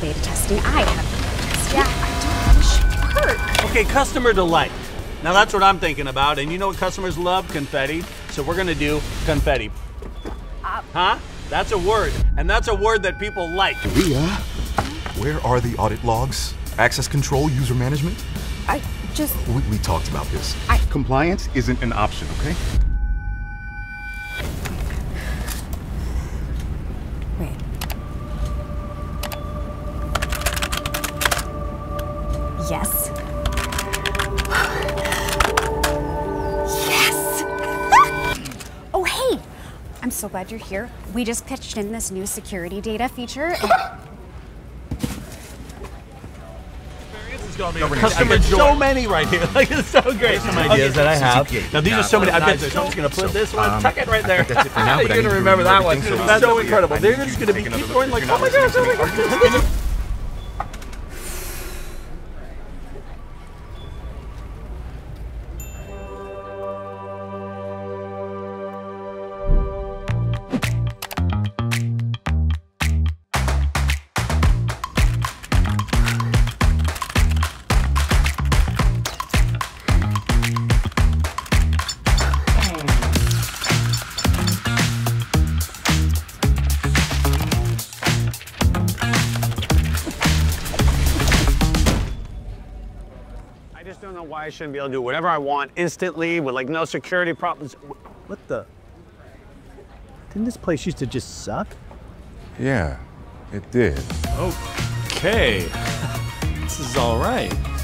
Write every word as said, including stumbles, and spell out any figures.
the beta testing. I have the beta testing. Yeah, I don't wish work. Okay, customer delight. Now that's what I'm thinking about, and you know what customers love? Confetti. So we're gonna do confetti. Uh, huh? That's a word, and that's a word that people like. Leah, where are the audit logs? Access control, user management? I just... We, we talked about this. I... Compliance isn't an option, okay? Wait. Yes. I'm so glad you're here. We just pitched in this new security data feature. Customer so many right here. Like, it's so great. Some ideas that I have. Now these are so many. I bet they're just gonna put this one, tuck it right there. That's it for now. You're gonna remember that one. That's so incredible. They're just gonna be keep going like, oh my gosh, oh my gosh. I just don't know why I shouldn't be able to do whatever I want instantly with like no security problems. What the? Didn't this place used to just suck? Yeah, it did. Okay. This is all right.